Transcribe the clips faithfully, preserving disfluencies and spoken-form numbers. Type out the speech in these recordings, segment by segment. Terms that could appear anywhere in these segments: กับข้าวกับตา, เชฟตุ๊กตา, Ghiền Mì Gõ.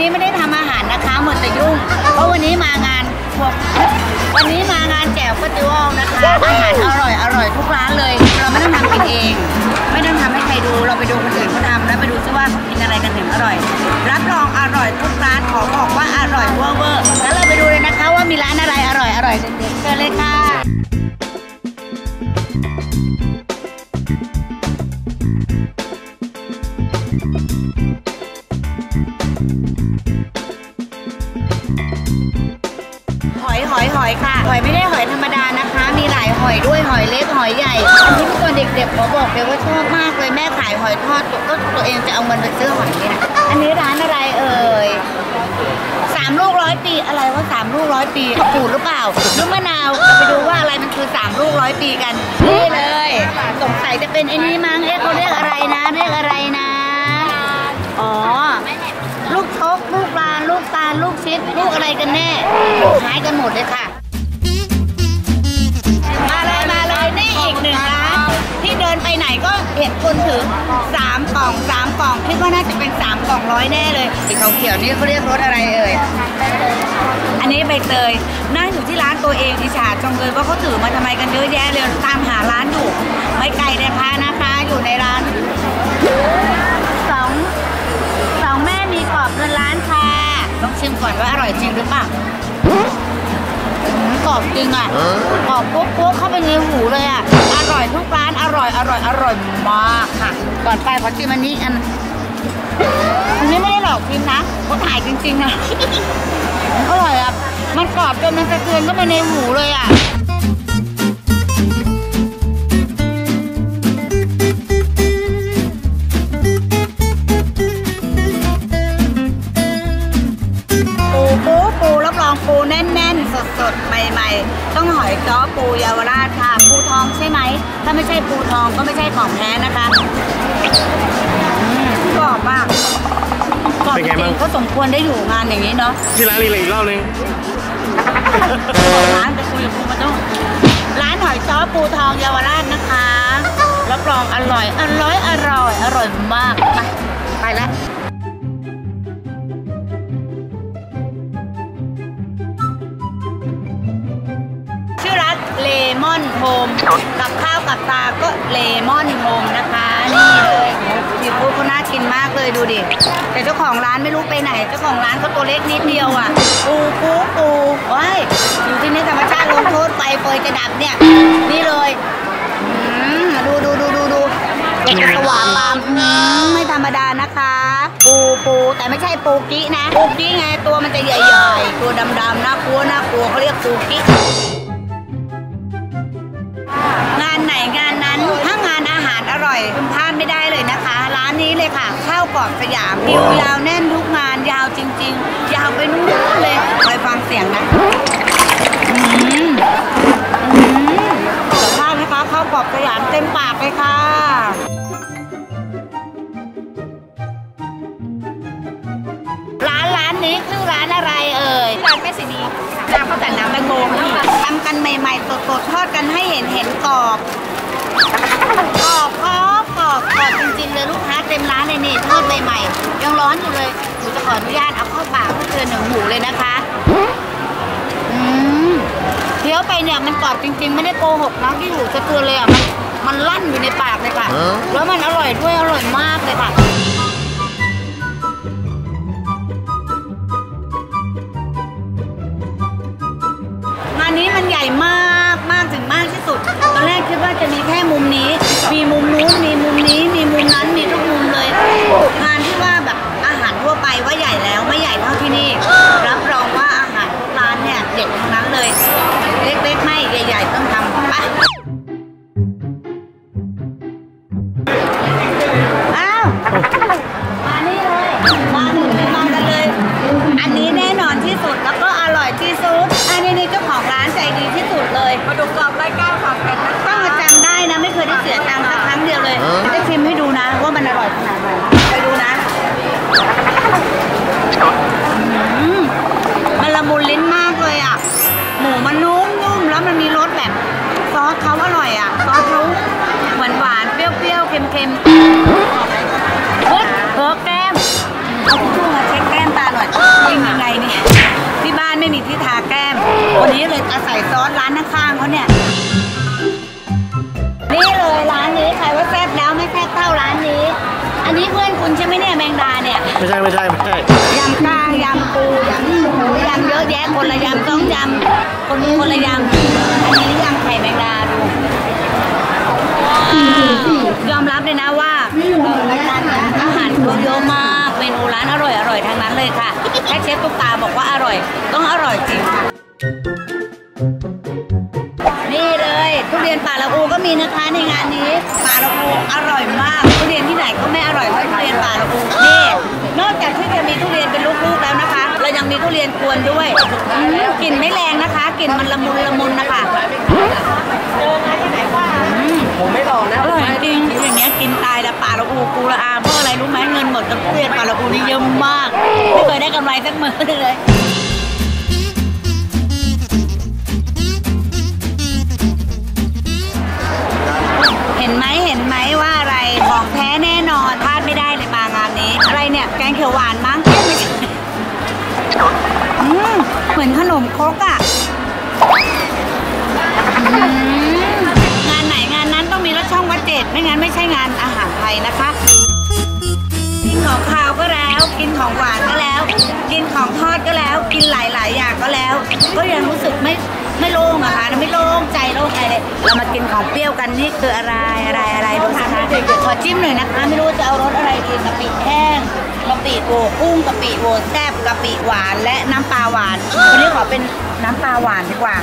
นี้ไม่ได้ทำอาหารนะคะหมดแต่ยุ่งเพราะวันนี้มางานวันนี้มางานแจกเฟสติวัลนะคะอาหารอร่อยอร่อยทุกร้านเลยเราไม่ต้องทำกินเองไม่ต้องทำให้ใครดูเราไปดูคนอื่นเขาทำแล้วไปดูซิว่าเขากินอะไรกันถึงอร่อยรับรองอร่อยทุกร้านขอบอกว่าอร่อยเวอร์เวอร์แล้วเราไปดูเลยนะคะว่ามีร้านอะไรอร่อยอร่อยเด็ดๆเจอเลยค่ะหอยหอยค่ะหอยไม่ได้หอยธรรมดานะคะมีหลายหอยด้วยหอยเล็กหอยใหญ่อันนี้ตอนเด็กๆหมอบอกเลยว่าชอบมากเลยแม่ขายหอยทอดก็ตัวเองจะเอาเงินไปซื้อหอยนี่นะอันนี้ร้านอะไรเอ่ยสามลูกร้อยปีอะไรว่าสามลูกร้อยปีปูหรือเปล่าลูกมะนาวจะไปดูว่าอะไรมันคือสามลูกร้อยปีกันนี่เลยสงสัยจะเป็นไอ้นี่มั้งเอ๊ะเขาเรียกอะไรนะเรียกอะไรนะอ๋อลูกชกลูกปลาลูกตาลลูกชิดลูกอะไรกันแน่ขายกันหมดเลยค่ะมาเลยมาเลยนี่อีกหนึ่งร้านที่เดินไปไหนก็เห็นคนถือสามกล่องสามกล่องคิดว่าน่าจะเป็นสามกล่องร้อยแน่เลยสีเขียวๆนี่เขาเรียกรสอะไรเอ่ยอันนี้ใบเตยนั่งอยู่ที่ร้านตัวเองอิจฉาจังเลยว่าเขาถือมาทำไมกันเยอะแยะเลยตามหาร้านอยู่ไม่ไกลเลยค่ะนะคะอยู่ในร้านสองกรอบเงินล้านค่ะลองชิมก่อนว่าอร่อยจริงหรือเปล่ากรอบจริงอ่ะกรอบปุ๊บปุ๊บเข้าไปในหูเลยอ่ะอร่อยทุกร้านอร่อยอร่อยอร่อยมากค่ะก่อนไปขอชิมอันนี้อันอันนี้ไม่ได้หลอกพิมนะเขาถ่ายจริงๆนะอร่อยอ่ะมันกรอบจนมันสะเทือนเข้าไปในหูเลยอ่ะปูแน่นๆสดๆใหม่ๆต้องหอยจ้อปูเยาวราชค่ะปูทองใช่ไหมถ้าไม่ใช่ปูทองก็ไม่ใช่ของแท้นะคะกรอบมากกรอบจริงก็สมควรได้อยู่งานอย่างนี้เนาะที่ร้านอะไรอีกเล่าเลยร้านจะคุยกับปูมาต้องร้านหอยจ้อปูทองเยาวราชนะคะรับรองอร่อยอร่อยอร่อยอร่อยมากไปไปแล้วเลมอนโฮมกับข้าวกับตาก็เลมอนโฮมนะคะนี่เลยสีฟูเขาน่ากินมากเลยดูดิแต่เจ้าของร้านไม่รู้ไปไหนเจ้าของร้านเขาตัวเล็กนิดเดียวอ่ะปูปูปูโอ้ยอยู่ที่นี่ธรรมชาติลงโทษไปเฟยจะดับเนี่ยนี่เลยดูดูดูดูดูสว่างปามไม่ธรรมดานะคะปูปูแต่ไม่ใช่ปูกี้นะปูกี้ไงตัวมันจะใหญ่ๆตัวดำๆน่ากลัวน่ากลัวเขาเรียกปูกี้งานไหนงานนั้นถ้างานอาหารอร่อยคุณพลาดไม่ได้เลยนะคะร้านนี้เลยค่ะข้าวกรอบสยามคิวยาวแน่นทุกงานยาวจริงๆยาวไปนู่นเลยไปฟังเสียงนะสัมภาษณ์นะคะข้าวกรอบสยามเต็มปากเลยค่ะร้านร้านนี้ชื่อร้านอะไรเอ่ยร้านแม่ศรีน้ำข้าวแต่น้ำแตงโมทำกันใหม่ๆสดๆทอดกันให้เห็นเห็นกรอบกรอบกรอบกรอบจริงๆเลยลูกค้าเต็มร้านเลยนี่ทอดใหม่ๆยังร้อนอยู่เลยหนูจะขออนุญาตเอาเข้าปากเพื่อเตือนหนูหูเลยนะคะอืมเคี้ยวไปเนี่ยมันกรอบจริงๆไม่ได้โกหกนะที่หนูจะเตือนเลยอ่ะมันมันลั่นอยู่ในปากเลยค่ะแล้วมันอร่อยด้วยอร่อยมากเลยค่ะอันนี้มันใหญ่มากมากถึงมากที่สุดตอนแรกคิดว่าจะมีแค่มุมนี้มีมุมนู้นมีมุมนี้มีมุมนั้นมีทุกมุมเลยงานที่ว่าแบบอาหารทั่วไปว่าใหญ่แล้วไม่ใหญ่เท่าที่นี่รับรองว่าอาหารร้านเนี่ยเด็ดทั้งนั้นเลยเล็กๆไม่ใหญ่ๆต้องทำไปอ้าวมานี่เลยมาหนึ่งมากันเลยอันนี้แน่นอนที่สุดแล้วก็อร่อยที่สุดอันนี้เจ้าของร้านใจดีที่สุดเลยมาดูกรอบไร้ก้าวของแกนะต้องมาจำได้นะไม่เคยได้เสียตังค์สักครั้งเดียวเลยได้ชิมให้ดูนะว่ามันอร่อยขนาดไหนไปดูนะมันละมุนลิ้นมากเลยอ่ะหมูมันนุ่มนุ่มแล้วมันมีรสแบบซอสเขาอร่อยอ่ะซอสเขาหวานหวานเปรี้ยวเปรี้ยวเค็มเค็มเฮ้ยเพิ่มแก้มเอาทิชชู่มาเช็ดแก้มตาหน่อย วันนี้เลยอาศัยซอสร้านข้างๆเขาเนี่ยนี่เลยร้านนี้ใครว่าแซ่บแล้วไม่แซ่บเท่าร้านนี้อันนี้เพื่อนคุณใช่ไหมเนี่ยแมงดาเนี่ยไม่ใช่ไม่ใช่ไม่ใช่ยำกลางยำปูยำหมูยำเยอะแยะคนละยำต้องยำคนคนละยำอันนี้ยำไข่แมงดาดูยอมรับเลยนะว่าอาหารเขาเยอะมากเมนูร้านอร่อยอร่อยทั้งนั้นเลยค่ะแค่เชฟตุ๊กตาบอกว่าอร่อยต้องอร่อยจริงนี่เลยทุเรียนป่าละอูก็มีนะคะในงานนี้ป่าละอูอร่อยมากทุเรียนที่ไหนก็ไม่อร่อยเท่าทุเรียนป่าละอูนี่นอกจากที่จะมีทุเรียนเป็นลูกๆแล้วนะคะเรายังมีทุเรียนกวนด้วยกลิ่นไม่แรงนะคะกลิ่นมันละมุนละมุนนะคะผมไม่ลองนะอร่อยจริงอย่างเงี้ยกินตายละป่าละอูกูละอาเพราะอะไรรู้ไหมเงินหมดกับทุเรียนป่าละอูนี่เยอะมากไม่เคยได้กำไรสักมื้อเลยเห็นไหมเห็นไหมว่าอะไรของแท้แน่นอนพลาดไม่ได้เลยมางานนี้อะไรเนี่ยแกงเขียวหวานมั้งเหมือนขนมครกอ่ะงานไหนงานนั้นต้องมีรถช่องวัดเจ็ดไม่งั้นไม่ใช่งานอาหารไทยนะคะกินของคาวก็แล้วกินของหวานก็แล้วกินของทอดก็แล้วกินหลายๆอย่างก็แล้วก็ยังรู้สึกไม่ไม่โล่งอะค่ะไม่โล่งใจโล่งใจเลยเรามากินของเปรี้ยวกันนี่คืออะไรอะไรอะไรดูสิคะขอจิ้มหน่อยนะคะไม่รู้จะเอารสอะไรดีกะปิแห้งกะปิโวกุ้งกะปิโวแซ่บกะปิหวานและน้ำปลาหวานวันนี้ขอเป็นน้ำปลาหวานดีกว่า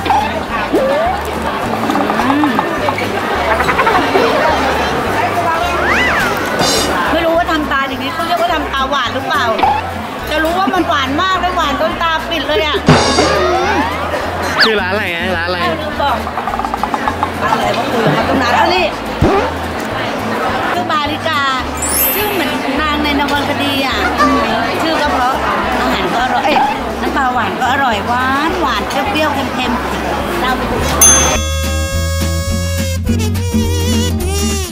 ไม่รู้ว่าทำตาอย่างนี้เขาเรียกว่าทำตาหวานหรือเปล่าจะรู้ว่ามันหวานมากและหวานจนตาปิดเลยอะชื่อร้านอะไรไงร้านอะไรบอกอะไรก็คือเขาตรงนั้นเอานี่คือบาริกาชื่อเหมือนนางในนวคดีอ่ะชื่อก็เพราะอาหารก็อร่อยน้ำปลาหวานก็อร่อยหวานหวานเปรี้ยวเค็มๆเราไปดู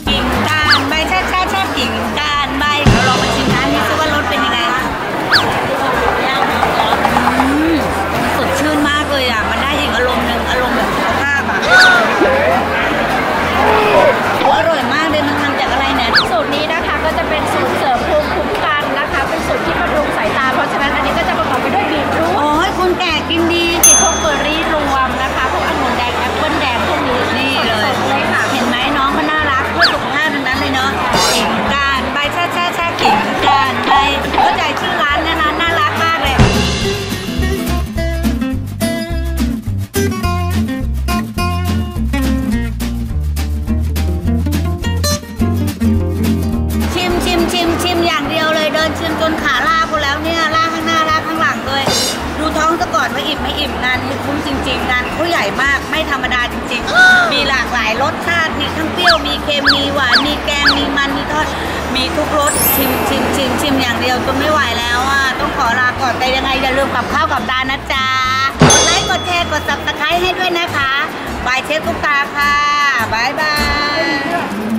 กิ่งก้านใบแช่แช่แช่กิ่งก้านใบเราลองมาชิมร้านนี้ซิว่ารสเป็นยังไงสดชื่นมากเลยอ่ะมันได้อีกอารมณ์หนึ่งอารมณ์แบบสุขภาพอ่ะอร่อยมากเลยมันทำจากอะไรเนี่ยสูตรนี้นะคะก็จะเป็นสูตรเสริมภูมิคุ้มกันนะคะเป็นสูตรที่บำรุงสายตาเพราะฉะนั้นอันนี้ก็จะประกอบไปด้วยบีทรูทโอ้ยคนแก่กินดีติดพวกเบอร์รี่รวมนะคะพวกองุ่นแดงแอปเปิ้ลแดงพวกนี้นี่เลยเห็นไหมน้องมันน่ารักเพื่อสุขภาพนั้นเลยเนาะกิ่งก้านใบแช่แช่แช่กิ่งก้านใบเข้าใจชื่อร้านนะน่ารักมากเลยชิมจนขาลาบแล้วเนี่ยลาข้างหน้าลาข้างหลังเลยดูท้องซะก่อนว่าอิ่มไม่อิ่มงานนี้คุ้มจริงๆงานเขาใหญ่มากไม่ธรรมดาจริงๆมีหลากหลายรสชาติมีทั้งเปรี้ยวมีเค็มมีหวานมีแกงมีมันมีทอดมีทุกรสชิมชิมชิมชิมอย่างเดียวจนไม่ไหวแล้วอ่ะต้องขอลาก่อนแต่ยังไงอย่าลืมกับข้าวกับตานะจ๊ะกดไลค์กดแชร์กดซับสไครต์ให้ด้วยนะคะบายเชฟตุ๊กตาค่ะบายบาย